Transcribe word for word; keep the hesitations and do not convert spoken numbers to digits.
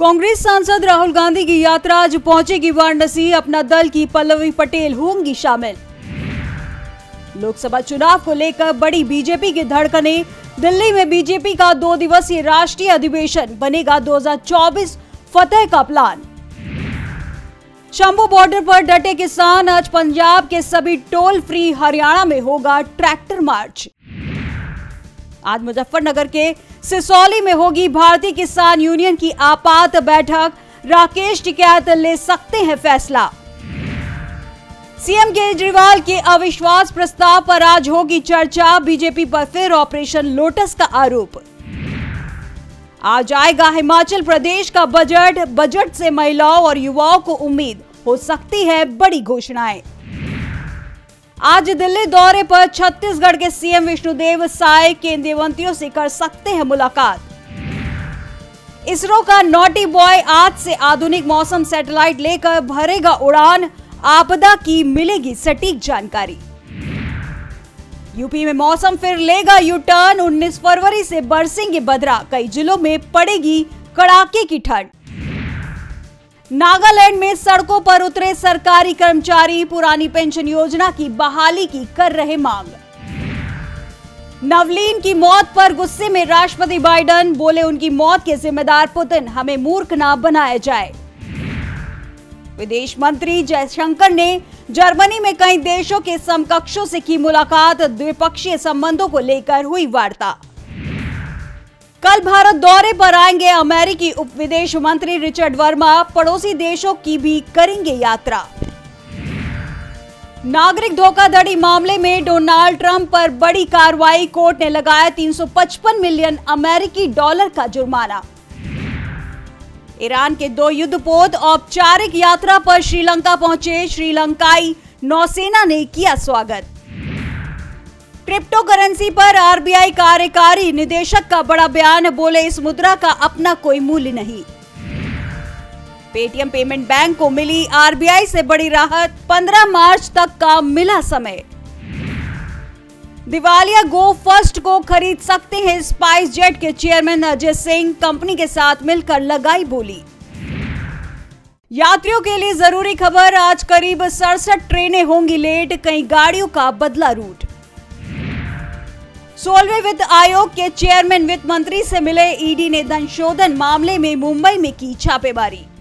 कांग्रेस सांसद राहुल गांधी की यात्रा आज पहुंचेगी वाराणसी, अपना दल की पल्लवी पटेल होंगी शामिल। लोकसभा चुनाव को लेकर बड़ी बीजेपी की धड़कने, दिल्ली में बीजेपी का दो दिवसीय राष्ट्रीय अधिवेशन, बनेगा दो हजार चौबीस फतेह का प्लान। शंभू बॉर्डर पर डटे किसान, आज पंजाब के सभी टोल फ्री, हरियाणा में होगा ट्रैक्टर मार्च। आज मुजफ्फरनगर के सिसौली में होगी भारतीय किसान यूनियन की आपात बैठक, राकेश टिकैत ले सकते हैं फैसला। सीएम केजरीवाल के अविश्वास प्रस्ताव पर आज होगी चर्चा, बीजेपी पर फिर ऑपरेशन लोटस का आरोप। आज आएगा हिमाचल प्रदेश का बजट, बजट से महिलाओं और युवाओं को उम्मीद, हो सकती है बड़ी घोषणाएं। आज दिल्ली दौरे पर छत्तीसगढ़ के सीएम विष्णुदेव साय, केंद्रीय मंत्रियों से कर सकते हैं मुलाकात। इसरो का नटी बॉय आज से आधुनिक मौसम सैटेलाइट लेकर भरेगा उड़ान, आपदा की मिलेगी सटीक जानकारी। यूपी में मौसम फिर लेगा यू टर्न, उन्नीस फरवरी से बरसेंगे बदरा, कई जिलों में पड़ेगी कड़ाके की ठंड। नागालैंड में सड़कों पर उतरे सरकारी कर्मचारी, पुरानी पेंशन योजना की बहाली की कर रहे मांग। नवलीन की मौत पर गुस्से में राष्ट्रपति बाइडन, बोले उनकी मौत के जिम्मेदार पुतिन, हमें मूर्ख ना बनाया जाए। विदेश मंत्री जयशंकर ने जर्मनी में कई देशों के समकक्षों से की मुलाकात, द्विपक्षीय संबंधों को लेकर हुई वार्ता। कल भारत दौरे पर आएंगे अमेरिकी उप विदेश मंत्री रिचर्ड वर्मा, पड़ोसी देशों की भी करेंगे यात्रा। नागरिक धोखाधड़ी मामले में डोनाल्ड ट्रंप पर बड़ी कार्रवाई, कोर्ट ने लगाया तीन सौ पचपन मिलियन अमेरिकी डॉलर का जुर्माना। ईरान के दो युद्धपोत औपचारिक यात्रा पर श्रीलंका पहुंचे, श्रीलंकाई नौसेना ने किया स्वागत। क्रिप्टो करेंसी पर आरबीआई कार्यकारी निदेशक का बड़ा बयान, बोले इस मुद्रा का अपना कोई मूल्य नहीं। पेटीएम पेमेंट बैंक को मिली आरबीआई से बड़ी राहत, पंद्रह मार्च तक का मिला समय। दिवालिया गो फर्स्ट को खरीद सकते हैं स्पाइसजेट के चेयरमैन अजय सिंह, कंपनी के साथ मिलकर लगाई बोली। यात्रियों के लिए जरूरी खबर, आज करीब सड़सठ ट्रेनें होंगी लेट, कई गाड़ियों का बदला रूट। सोलहवें वित्त आयोग के चेयरमैन वित्त मंत्री से मिले, ईडी ने धन शोधन मामले में मुंबई में की छापेमारी।